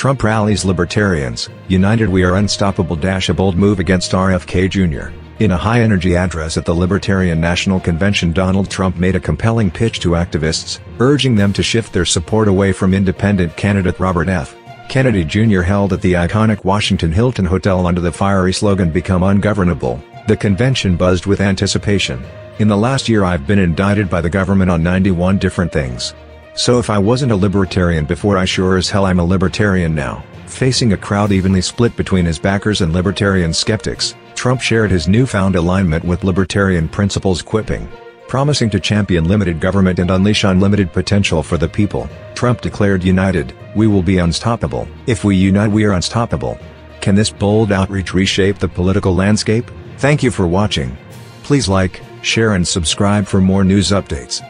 Trump rallies libertarians, united we are unstoppable - a bold move against RFK Jr. In a high-energy address at the Libertarian National Convention, Donald Trump made a compelling pitch to activists, urging them to shift their support away from independent candidate Robert F. Kennedy Jr. held at the iconic Washington Hilton Hotel under the fiery slogan "Become Ungovernable." The convention buzzed with anticipation. "In the last year I've been indicted by the government on 91 different things. So if I wasn't a libertarian before, I sure as hell am a libertarian now." Facing a crowd evenly split between his backers and libertarian skeptics, Trump shared his newfound alignment with libertarian principles, quipping, "Promising to champion limited government and unleash unlimited potential for the people," Trump declared, "United, we will be unstoppable. If we unite, we are unstoppable." Can this bold outreach reshape the political landscape? Thank you for watching. Please like, share and subscribe for more news updates.